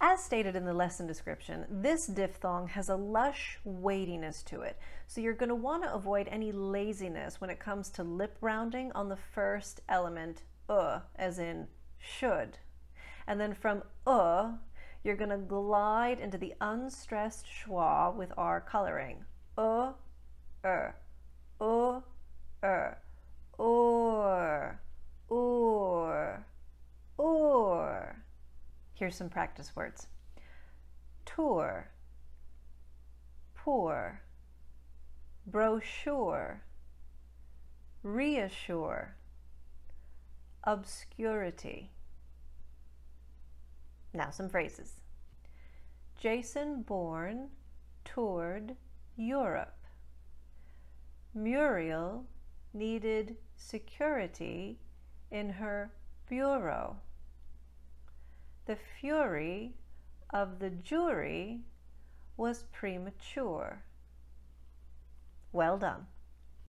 As stated in the lesson description, this diphthong has a lush weightiness to it, so you're going to want to avoid any laziness when it comes to lip rounding on the first element as in should. And then from you're going to glide into the unstressed schwa with our coloring. Or. Here's some practice words. Tour, poor, brochure, reassure, obscurity. Now some phrases. Jason Bourne toured Europe. Muriel needed security in her bureau. The fury of the jury was premature. Well done.